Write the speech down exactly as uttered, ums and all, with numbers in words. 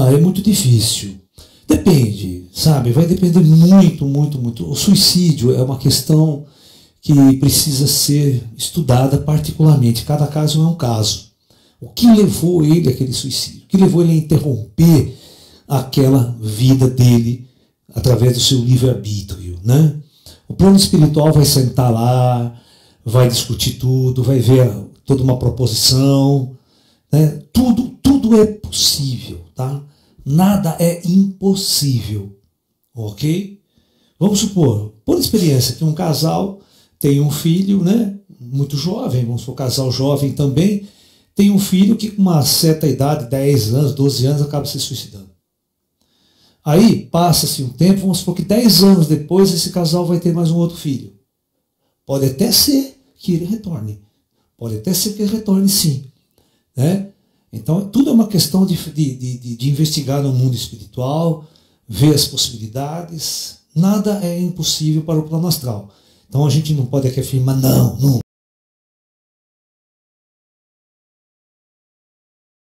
Ah, é muito difícil. Depende, sabe? Vai depender muito, muito, muito. O suicídio é uma questão que precisa ser estudada particularmente. Cada caso é um caso. O que levou ele àquele suicídio? O que levou ele a interromper aquela vida dele através do seu livre-arbítrio, né? O plano espiritual vai sentar lá, vai discutir tudo, vai ver toda uma proposição, né? Tudo, tudo é possível, tá? Nada é impossível, ok? Vamos supor, por experiência, que um casal tem um filho, né? Muito jovem, vamos supor, casal jovem também, tem um filho que com uma certa idade, dez anos, doze anos, acaba se suicidando. Aí passa-se um tempo, vamos supor que dez anos depois esse casal vai ter mais um outro filho. Pode até ser que ele retorne. Pode até ser que ele retorne, sim, né? Então, tudo é uma questão de, de, de, de investigar no mundo espiritual, ver as possibilidades. Nada é impossível para o plano astral. Então, a gente não pode aqui afirmar, não, não.